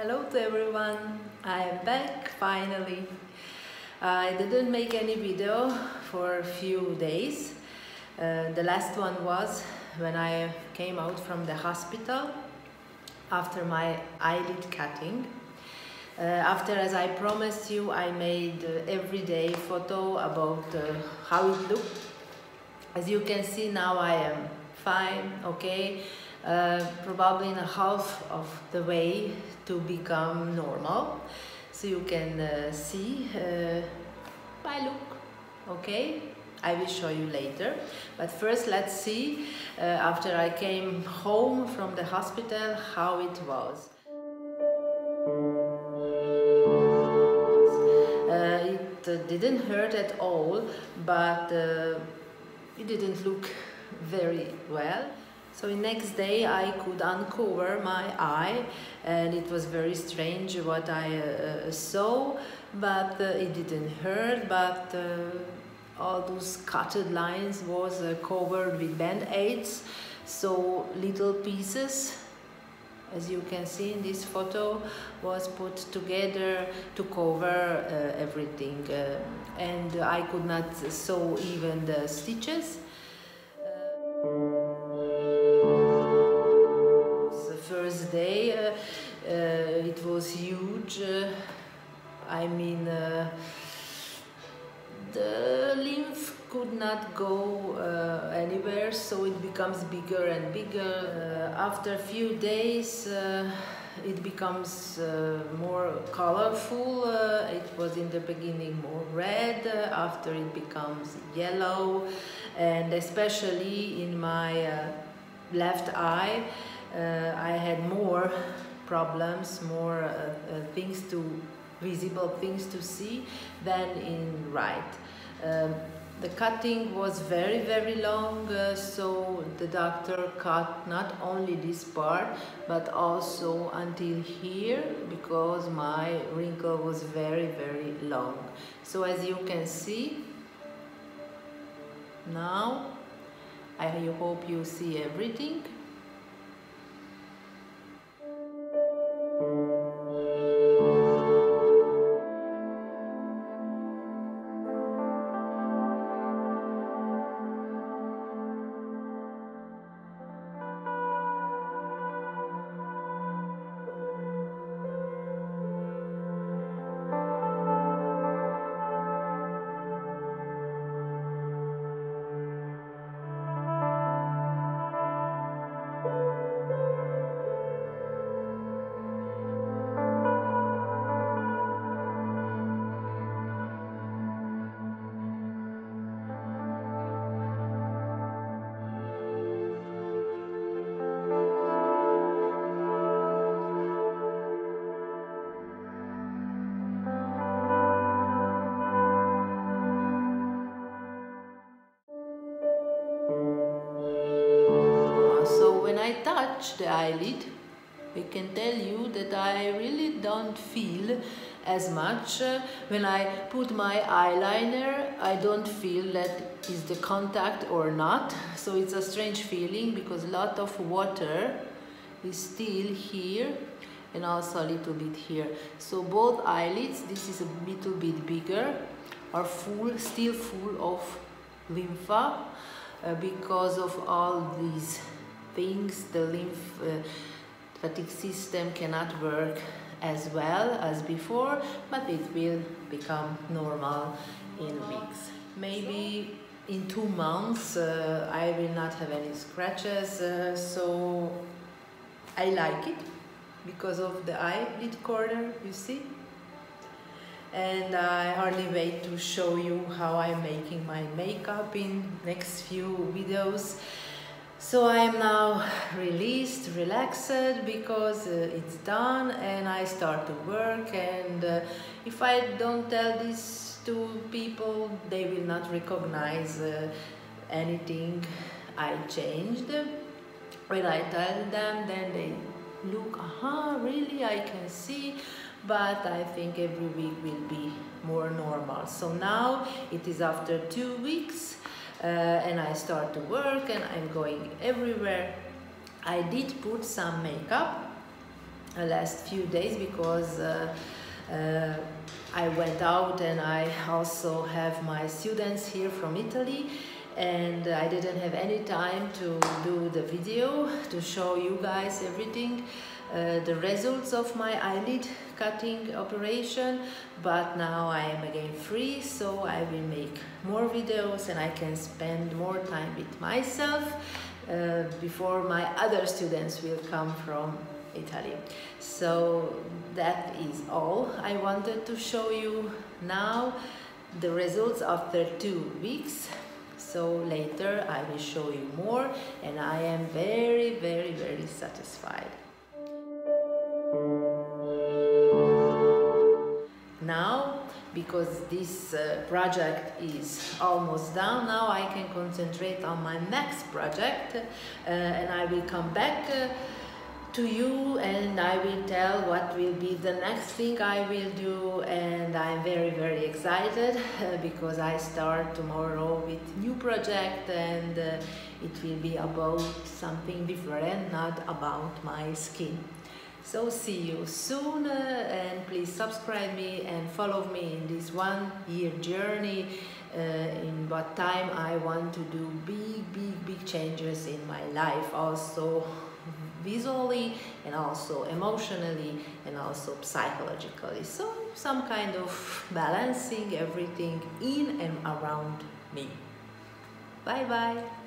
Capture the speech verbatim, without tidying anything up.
Hello to everyone, I am back finally. I didn't make any video for a few days. Uh, the last one was when I came out from the hospital after my eyelid cutting. Uh, after, as I promised you, I made uh, everyday photo about uh, how it looked. As you can see now, I am fine, okay, uh, probably in a half of the way to become normal. So you can uh, see uh, my look, okay? I will show you later, but first let's see uh, after I came home from the hospital how it was. Uh, it uh, didn't hurt at all, but uh, it didn't look very well. So the next day I could uncover my eye, and it was very strange what I uh, saw, but uh, it didn't hurt, but uh, all those cutted lines was uh, covered with band-aids, so little pieces, as you can see in this photo, was put together to cover uh, everything, uh, and I could not sew even the stitches. Day uh, uh, it was huge. uh, I mean, uh, the lymph could not go uh, anywhere, so it becomes bigger and bigger. Uh, after a few days uh, it becomes uh, more colorful. Uh, it was in the beginning more red, uh, after it becomes yellow, and especially in my uh, left eye Uh, I had more problems, more uh, uh, things to visible things to see than in right. Uh, the cutting was very very long, uh, so the doctor cut not only this part but also until here, because my wrinkle was very very long. So as you can see now, I hope you see everything. The eyelid, I can tell you that I really don't feel as much. When I put my eyeliner, I don't feel that is the contact or not, so it's a strange feeling because a lot of water is still here and also a little bit here. So both eyelids, this is a little bit bigger, are full, still full of lymph uh, because of all these things. The lymph uh, lymphatic system cannot work as well as before, but it will become normal in weeks. Maybe in two months uh, I will not have any scratches, uh, so I like it because of the eyelid corner, you see? And I hardly wait to show you how I'm making my makeup in next few videos. So I am now released, relaxed, because uh, it's done and I start to work, and uh, if I don't tell this to people, they will not recognize uh, anything I changed. When I tell them, then they look, aha, really, I can see, but I think every week will be more normal. So now it is after two weeks. Uh, and I start to work and I'm going everywhere. I did put some makeup the last few days, because uh, uh, I went out and I also have my students here from Italy, and I didn't have any time to do the video to show you guys everything, uh, the results of my eyelid cutting operation. But now I am again free, so I will make more videos and I can spend more time with myself uh, before my other students will come from Italy. So that is all I wanted to show you now, the results after two weeks. So later I will show you more, and I am very, very, very satisfied. Now, because this uh, project is almost done, now I can concentrate on my next project, uh, and I will come back uh, to you, and I will tell what will be the next thing I will do. And I'm very, very excited uh, because I start tomorrow with new project, and uh, it will be about something different, not about my skin. So see you soon, uh, and please subscribe me and follow me in this one year journey, uh, in what time I want to do big, big, big changes in my life, also visually and also emotionally and also psychologically. So some kind of balancing everything in and around me. Bye bye.